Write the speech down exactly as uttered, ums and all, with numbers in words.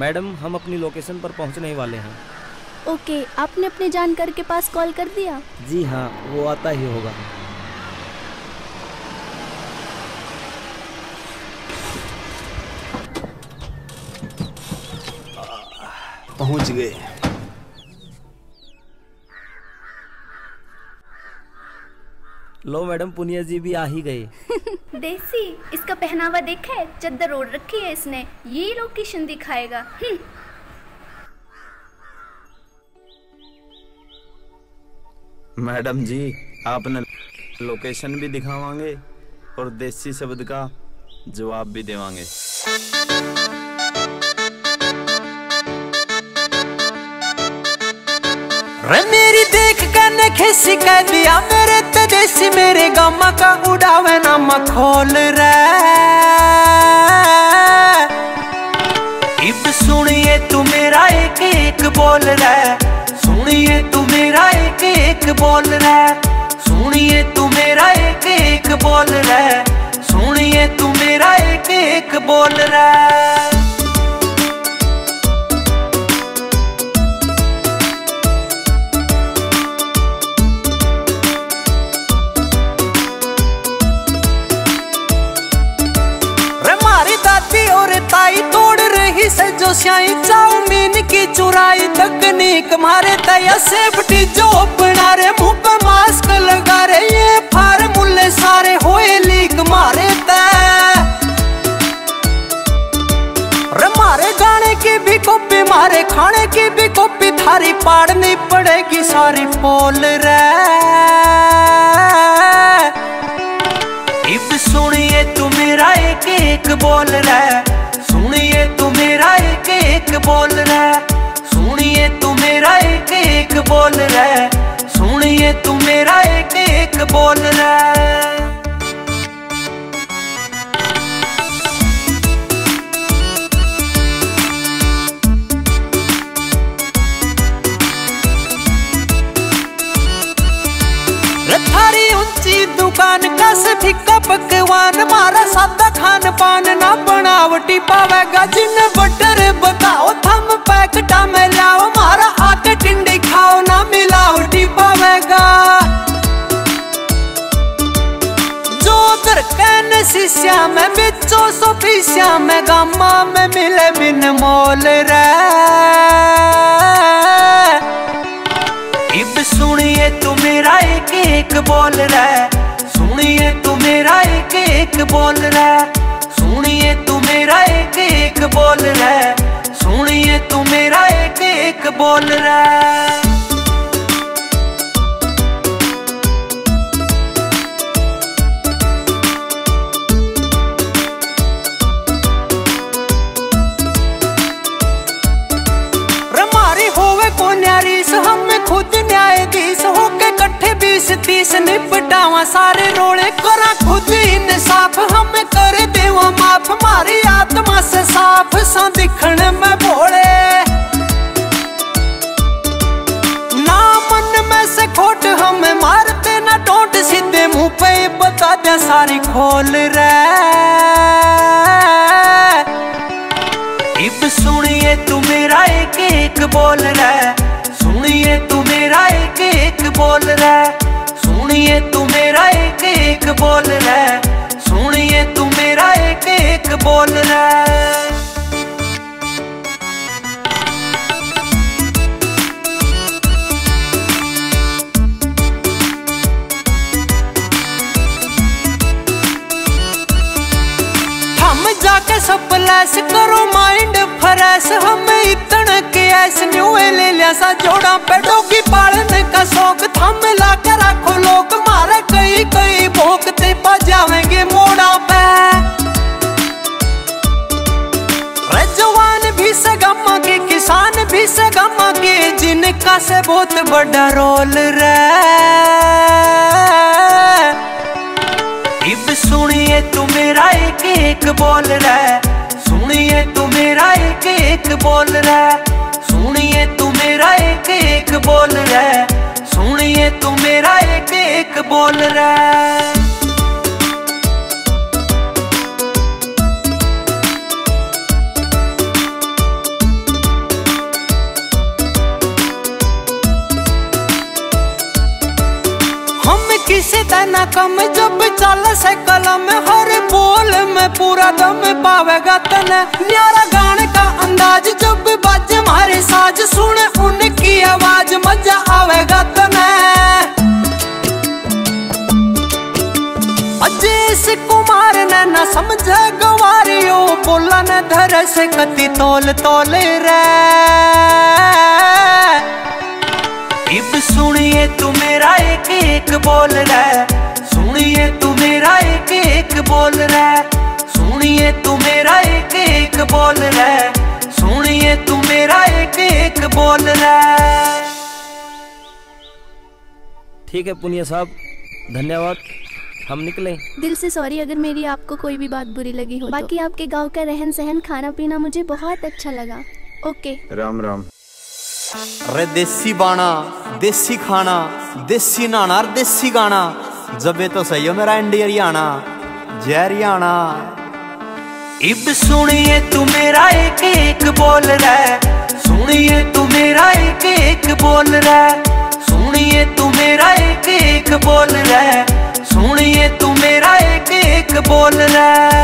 Madam, हम अपनी location पर पहुंचने वाले हैं। ओके, आपने अपने जानकार के पास कॉल कर दिया? जी हाँ, वो आता ही होगा। पहुंच गए। लो मैडम, पुनिया जी भी आ ही गए। देसी, इसका पहनावा देखा है? चद्दर ओढ़ रखी है इसने, ये लोकेशन दिखाएगा। मैडम जी, आपने लोकेशन भी दिखावांगे और देसी शब्द का जवाब भी देवांगे। रे मेरी देख कर नखे सिका दिया मेरे तदेसी, मेरे गामा का उड़ावे ना मखोल रे। इब सुनिए तू मेरा एक एक बोल रे, सुनिए तू मेरा एक एक बोल रे, सुनिए तू मेरा एक एक बोल रे, सुनिए तू मेरा एक एक बोल रे। तोड़ रही सजो स्याई चाउमीन की चुराई, तकनीक मारे तया सेफ्टी जो अपना रे, मुंह पे मास्क लगा रे, ये फार्मूले सारे होए लीक मारे तय। मारे गाने की भी कॉपी, मारे खाने की भी कॉपी, थारी पाड़नी पड़ेगी सारी पोल रे। इब सुनिए तू मेरा एक एक बोल रे, सुनिए तू मेरा एक एक बोल रे, सुनिए तू मेरा एक एक बोल रे, सुनिए तू मेरा एक एक बोल रे। थारी ऊंची दुकान का फिक्का पकवान, मारा सादा खान पान ना बनावटी पावेगा, जिन बटर बताओ थम पैकेटा में लाओ, मारा आके टिंडी खाओ ना मिलावटी पावेगा। जो दरकैन शीशा में बिचो सो पीसा में, गामा में मिले बिन मोल रे। इब सुनिए तू मेरा एक एक बोल रे, सुनिए तू मेरा एक एक बोल रे, सुनिए तू मेरा एक एक बोल रे, सुनिए तू मेरा एक एक बोल रे। तीस निपटावा सारे रोले, करा खुद इंसाफ, हम कर देवा माफ, मारी आत्मा से साफ सा दिखण में भोले ना, मन में से खोट हम मारते ना टोट, सीधे मुंह पे बता दे सारी खोल रे। इब सुनिए तू मेरा एक एक बोल रे, सुनिए तू मेरा एक एक बोल रे, सुनिए तू मेरा एक एक बोल रे, सुनिए तू मेरा एक एक बोल रे। हम जाके सब लैस करो माइंड फ्रेश, हम इतने के ऐस न्यू ले लिया सा जोड़ा पे, डोगी पालने का शौक थम लाकर रखो लोग, मारे कई कई भोंकते बजावेंगे मोड़ा पे। रजवान भी से गम्मा के, किसान भी से गम्मा के, जिनका से बहुत बड़ा रोल रे। इब सुनिए तू मेरा एक एक बोल रे, सुनिए तू मेरा एक एक बोल रे, सुनिए तू मेरा एक एक बोल रे, सुनिए तू मेरा एक एक बोल रे। ना कम जब चल से कलम हर बोल में पूरा दम पावेगा तने न्यारा गाने का अंदाज जब बाजे मारे साज सुने उनकी आवाज मजा आवेगा तने। अजेश कुमार ने ना समझे गवारियो बोला न धर से कति तोल तोल रे। इब सुनिए तू मेरा एक एक बोल रहा, सुनिए तू मेरा एक एक बोल रहा, सुनिए तू मेरा एक एक बोल रहा, सुनिए तू मेरा एक एक बोल रहा। ठीक है पुनिया साहब, धन्यवाद, हम निकले। दिल से सॉरी अगर मेरी आपको कोई भी बात बुरी लगी हो। बाकी आपके गांव का रहन सहन, खाना पीना मुझे बहुत अच्छा लगा। ओके, राम राम। अरे देसी बाना, देसी खाना, देसी नाना और देसी गाना, जबे तो सही हो मेरा इंडिया हरियाणा, जय हरियाणा। इब सुनिए तू मेरा एक एक बोल रहा, सुनिए तू मेरा एक एक बोल रहा, सुनिए तू मेरा एक एक बोल रहा, सुनिए तू मेरा एक एक बोल रहा।